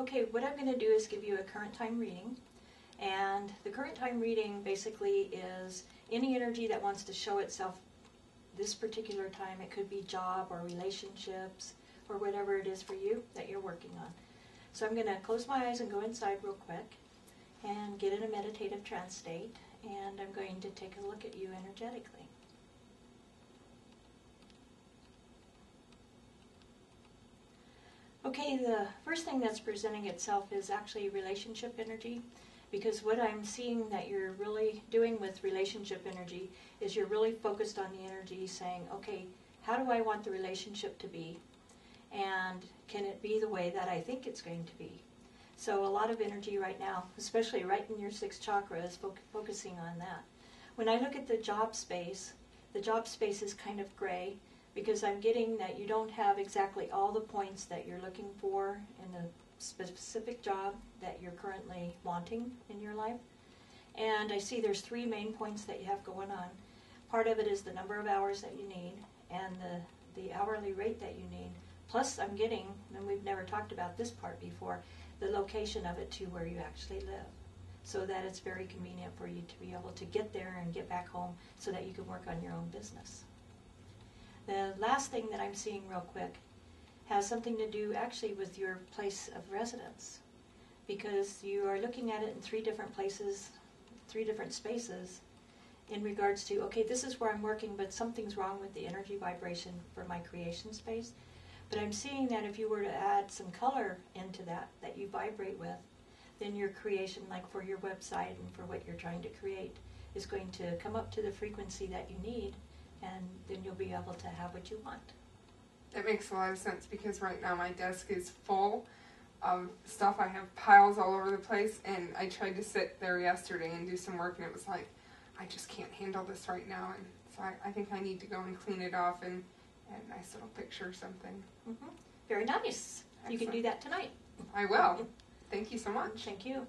Okay, what I'm going to do is give you a current time reading. And the current time reading basically is any energy that wants to show itself this particular time. It could be job or relationships or whatever it is for you that you're working on. So I'm going to close my eyes and go inside real quick and get in a meditative trance state. And I'm going to take a look at you energetically. Okay, the first thing that's presenting itself is actually relationship energy, because what I'm seeing that you're really doing with relationship energy is you're really focused on the energy saying, okay, how do I want the relationship to be? And can it be the way that I think it's going to be? So a lot of energy right now, especially right in your sixth chakra, is focusing on that. When I look at the job space is kind of gray, because I'm getting that you don't have exactly all the points that you're looking for in the specific job that you're currently wanting in your life. And I see there's three main points that you have going on. Part of it is the number of hours that you need and the hourly rate that you need. Plus I'm getting, and we've never talked about this part before, the location of it to where you actually live, so that it's very convenient for you to be able to get there and get back home so that you can work on your own business. The last thing that I'm seeing real quick has something to do actually with your place of residence, because you are looking at it in three different places, three different spaces in regards to, okay, this is where I'm working, but something's wrong with the energy vibration for my creation space. But I'm seeing that if you were to add some color into that you vibrate with, then your creation, like for your website and for what you're trying to create, is going to come up to the frequency that you need, and then you'll be able to have what you want. It makes a lot of sense, because right now my desk is full of stuff. I have piles all over the place, and I tried to sit there yesterday and do some work, and it was like, I just can't handle this right now, and so I think I need to go and clean it off and add a nice little picture or something. Very nice. Excellent. You can do that tonight. I will. Thank you so much. Thank you.